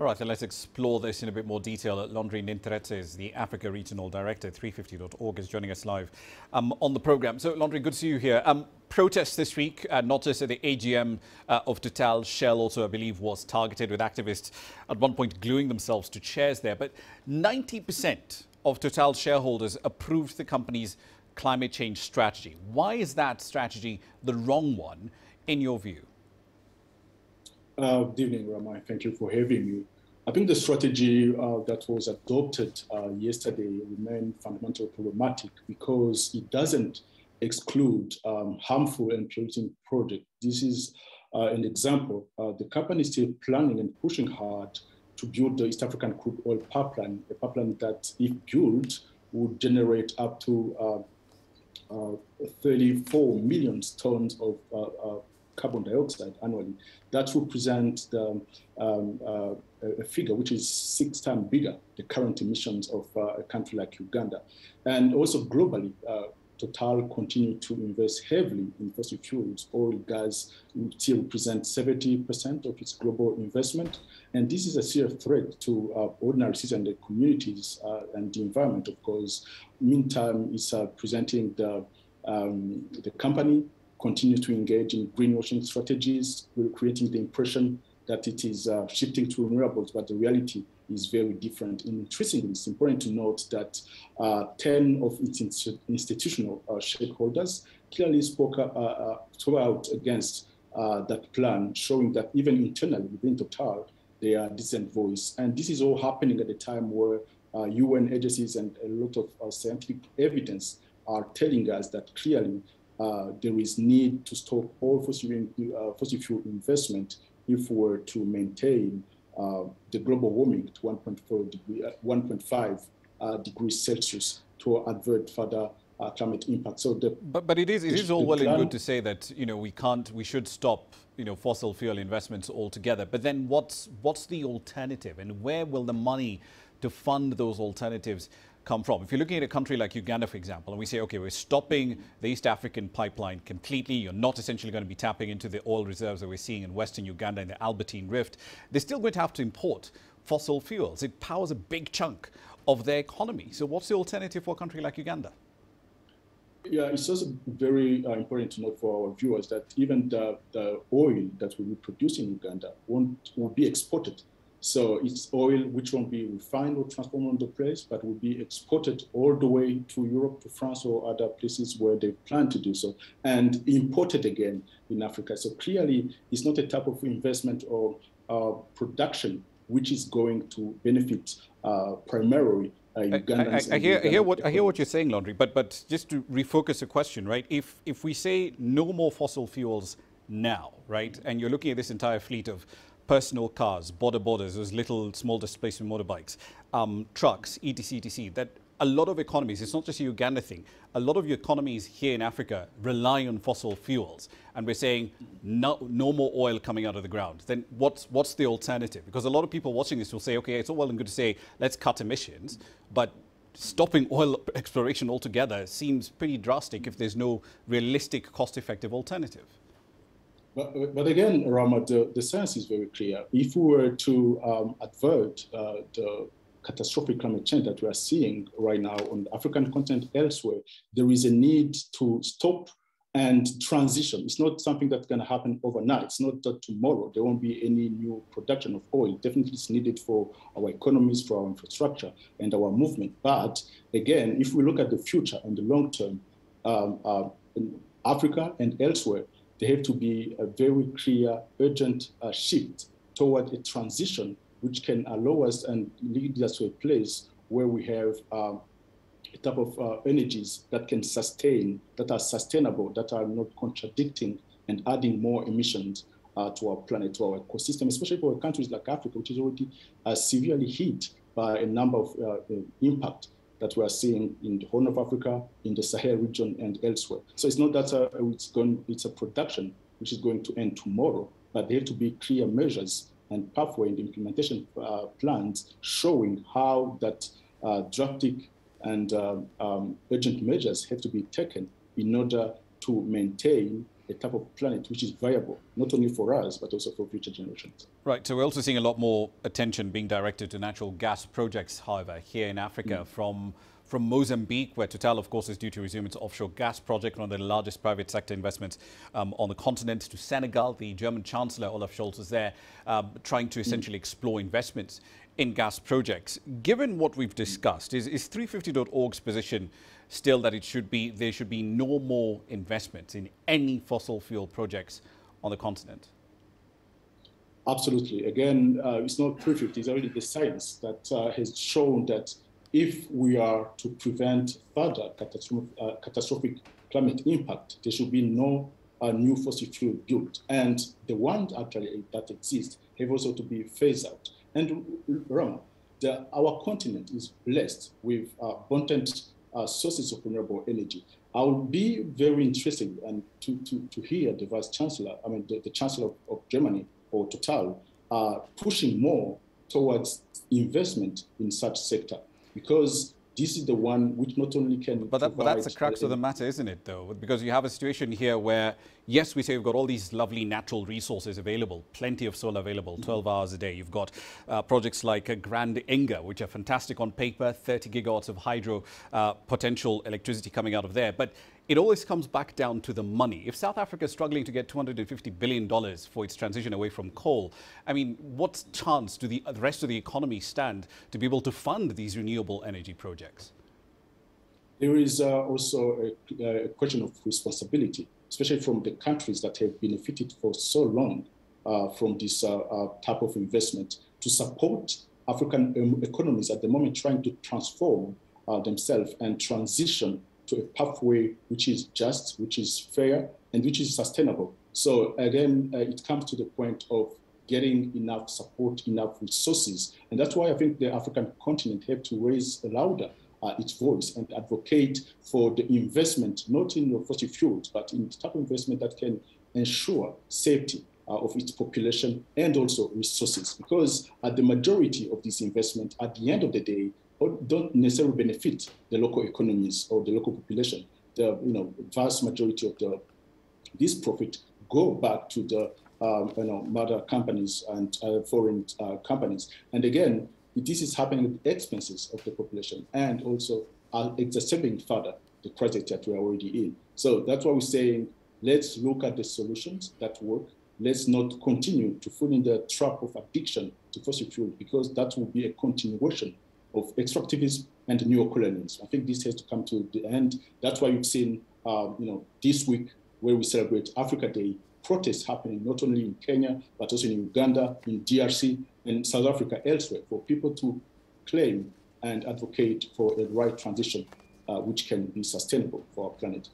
All right, then let's explore this in a bit more detail. Landry Ninteretse is the Africa Regional Director. 350.org is joining us live on the program. So, Landry, good to see you here. Protests this week, not just at the AGM of Total. Shell also, I believe, was targeted, with activists at one point gluing themselves to chairs there. But 90% of Total shareholders approved the company's climate change strategy. Why is that strategy the wrong one, in your view? Good evening, Ramai. Thank you for having me. I think the strategy that was adopted yesterday remained fundamentally problematic because it doesn't exclude harmful and polluting projects. This is an example. The company is still planning and pushing hard to build the East African crude oil pipeline, a pipeline that, if built, would generate up to 34 million tons of carbon dioxide annually. That represents the, a figure which is 6 times bigger the current emissions of a country like Uganda. And also globally, Total continue to invest heavily in fossil fuels. Oil, gas still represents 70% of its global investment. And this is a serious threat to ordinary citizens, the communities, and the environment, of course. Meantime, it's presenting the company continue to engage in greenwashing strategies, creating the impression that it is shifting to renewables, but the reality is very different. And interestingly, it's important to note that 10 of its institutional shareholders clearly spoke out against that plan, showing that even internally within Total, they are dissident voice. And this is all happening at a time where UN agencies and a lot of scientific evidence are telling us that clearly there is need to stop all fossil fuel investment if we were to maintain the global warming to 1.5 degrees Celsius to avert further climate impact. So, but it is all well and good to say that, you know, we should stop, you know, fossil fuel investments altogether. But then what's the alternative, and where will the money to fund those alternatives come from? If you're looking at a country like Uganda, for example, and we say, okay, we're stopping the East African pipeline completely, you're not essentially going to be tapping into the oil reserves that we're seeing in Western Uganda and the Albertine Rift, they're still going to have to import fossil fuels. It powers a big chunk of their economy. So what's the alternative for a country like Uganda? Yeah, it's also very important to note for our viewers that even the oil that we will produce in Uganda won't be exported. So it's oil which won't be refined or transformed on the place, but will be exported all the way to Europe, to France, or other places where they plan to do so, and imported again in Africa. So clearly, it's not a type of investment or production which is going to benefit primarily Ugandans. I hear what you're saying, Landry, but just to refocus the question, right? If we say no more fossil fuels now, right, and you're looking at this entire fleet of personal cars, borders, those little small displacement motorbikes, trucks, etc., that a lot of economies, it's not just a Uganda thing, a lot of your economies here in Africa rely on fossil fuels. And we're saying no more oil coming out of the ground. Then what's the alternative? Because a lot of people watching this will say, okay, it's all well and good to say, let's cut emissions, but stopping oil exploration altogether seems pretty drastic if there's no realistic, cost-effective alternative. But again, Rama, the science is very clear. If we were to avert the catastrophic climate change that we are seeing right now on the African continent elsewhere, there is a need to stop and transition. It's not something that's going to happen overnight. It's not that tomorrow there won't be any new production of oil. Definitely it's needed for our economies, for our infrastructure and our movement. But again, if we look at the future and the long term, in Africa and elsewhere, there have to be a very clear, urgent shift toward a transition which can allow us and lead us to a place where we have a type of energies that can sustain, that are sustainable, that are not contradicting and adding more emissions to our planet, to our ecosystem, especially for countries like Africa, which is already severely hit by a number of impacts that we are seeing in the Horn of Africa, in the Sahel region, and elsewhere. So it's not that it's a production which is going to end tomorrow, but there have to be clear measures and pathway and implementation plans showing how that drastic and urgent measures have to be taken in order to maintain a type of planet which is viable, not only for us, but also for future generations. Right, so we're also seeing a lot more attention being directed to natural gas projects, however, here in Africa, from Mozambique, where Total, of course, is due to resume its offshore gas project, one of the largest private sector investments on the continent, to Senegal. The German Chancellor, Olaf Scholz, is there trying to essentially explore investments in gas projects. Given what we've discussed, is 350.org's position still that it should be, there should be no more investments in any fossil fuel projects on the continent? Absolutely. Again, it's not perfect. It's already the science that has shown that if we are to prevent further catastrophic climate impact, there should be no new fossil fuel built. And the ones actually that exist have also to be phased out. And wrong, our continent is blessed with abundant sources of renewable energy. I would be very interested and to hear the Vice Chancellor, I mean the Chancellor of Germany or Total, pushing more towards investment in such sector. Because this is the one which not only can... But that's the crux of the matter, isn't it, though? Because you have a situation here where, yes, we say we've got all these lovely natural resources available, plenty of solar available, 12 hours a day. You've got projects like Grand Inga, which are fantastic on paper, 30 gigawatts of hydro potential electricity coming out of there. But it always comes back down to the money. If South Africa is struggling to get $250 billion for its transition away from coal, I mean, what chance do the rest of the economy stand to be able to fund these renewable energy projects? There is also a question of responsibility, especially from the countries that have benefited for so long from this type of investment, to support African economies at the moment trying to transform themselves and transition to a pathway which is just, which is fair, and which is sustainable. So again, it comes to the point of getting enough support, enough resources. And that's why I think the African continent have to raise louder its voice and advocate for the investment, not in your fossil fuels, but in the type of investment that can ensure safety of its population and also resources. Because the majority of this investment, at the end of the day, don't necessarily benefit the local economies or the local population. The vast majority of this profit go back to the mother companies and foreign companies. And again, this is happening at the expenses of the population and also exacerbating further the crisis that we are already in. So that's why we're saying, let's look at the solutions that work. Let's not continue to fall in the trap of addiction to fossil fuel, because that will be a continuation of extractivism and neocolonialism. I think this has to come to the end. That's why you've seen, this week where we celebrate Africa Day, protests happening not only in Kenya, but also in Uganda, in DRC, and South Africa, elsewhere, for people to claim and advocate for a right transition, which can be sustainable for our planet.